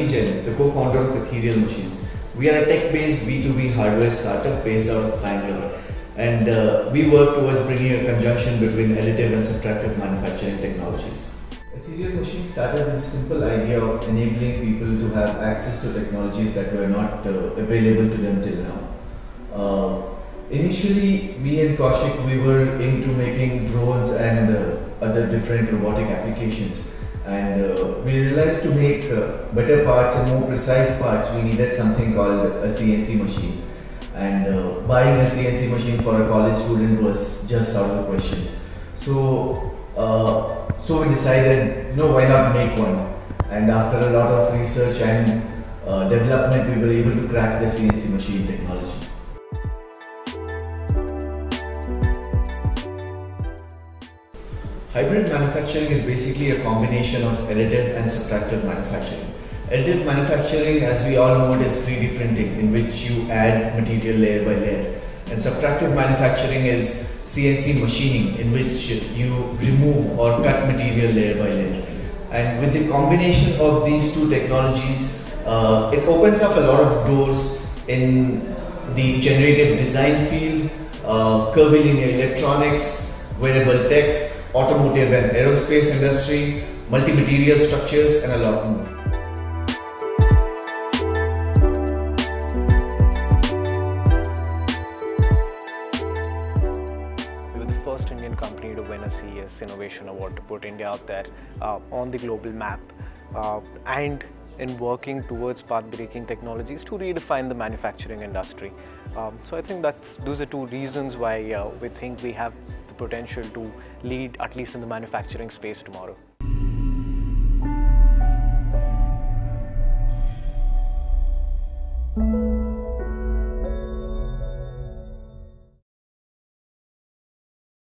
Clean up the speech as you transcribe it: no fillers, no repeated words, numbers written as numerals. Naveen Jain, the co-founder of Ethereal Machines. We are a tech-based B2B hardware startup based out of Bangalore, and we work towards bringing a conjunction between additive and subtractive manufacturing technologies. Ethereal Machines started with the simple idea of enabling people to have access to technologies that were not available to them till now. Initially, me and Kaushik, we were into making drones and other different robotic applications, and we realized to make better parts and more precise parts, we needed something called a CNC machine, and buying a CNC machine for a college student was just out of the question. So, we decided, no, why not make one? And after a lot of research and development, we were able to crack the CNC machine technology. Hybrid manufacturing is basically a combination of additive and subtractive manufacturing. Additive manufacturing, as we all know it, is 3D printing, in which you add material layer by layer. And subtractive manufacturing is CNC machining, in which you remove or cut material layer by layer. And with the combination of these two technologies, it opens up a lot of doors in the generative design field, curvilinear electronics, wearable tech, automotive and aerospace industry, multi-material structures, and a lot more. We were the first Indian company to win a CES Innovation Award, to put India out there on the global map, and in working towards path-breaking technologies to redefine the manufacturing industry. So I think those are two reasons why we think we have potential to lead, at least in the manufacturing space, tomorrow.